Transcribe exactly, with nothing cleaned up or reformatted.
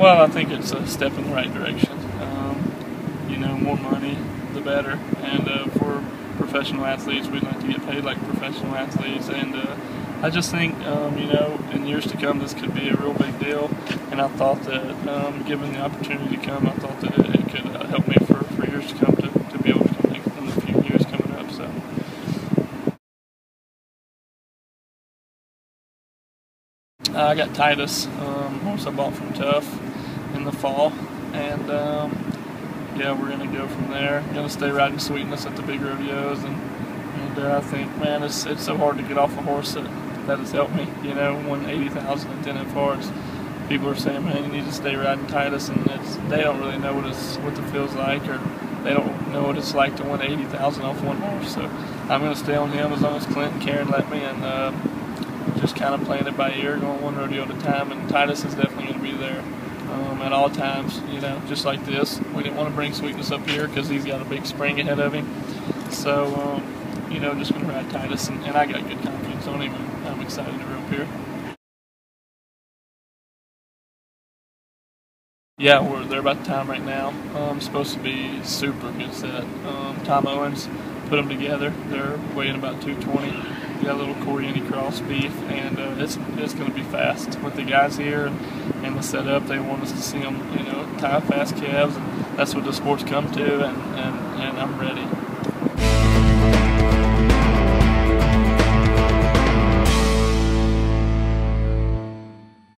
Well, I think it's a step in the right direction. Um, you know, more money, the better. And uh, for professional athletes, we'd like to get paid like professional athletes. And uh, I just think, um, you know, in years to come, this could be a real big deal. And I thought that, um, given the opportunity to come, I thought that it could uh, help me for, for years to come to, to be able to come in the few years coming up. So. Uh, I got Titus, um, horse I bought from Tuff in the fall, and um, yeah, we're gonna go from there. Gonna stay riding Sweetness at the big rodeos, and, and uh, I think, man, it's it's so hard to get off a horse that, that has helped me. You know, won eighty thousand at ten F Rs. People are saying, man, you need to stay riding Titus, and it's, they don't really know what it's what it feels like, or they don't know what it's like to win eighty thousand off one horse. So I'm gonna stay on him as long as Clint and Karen let me, and. Uh, Just kind of playing it by ear, going one rodeo at a time, and Titus is definitely going to be there um, at all times, you know, just like this. We didn't want to bring Sweetness up here because he's got a big spring ahead of him. So, um, you know, just going to ride Titus, and, and I got good confidence on him, and I'm excited to rope here. Yeah, we're there about the time right now. Um, supposed to be super good set. Um, Tom Owens put them together. They're weighing about two twenty. Got a little coriani cross beef, and uh, it's it's going to be fast. With the guys here and the setup, they want us to see them, you know, tie fast calves, and that's what the sport's come to, and, and, and I'm ready.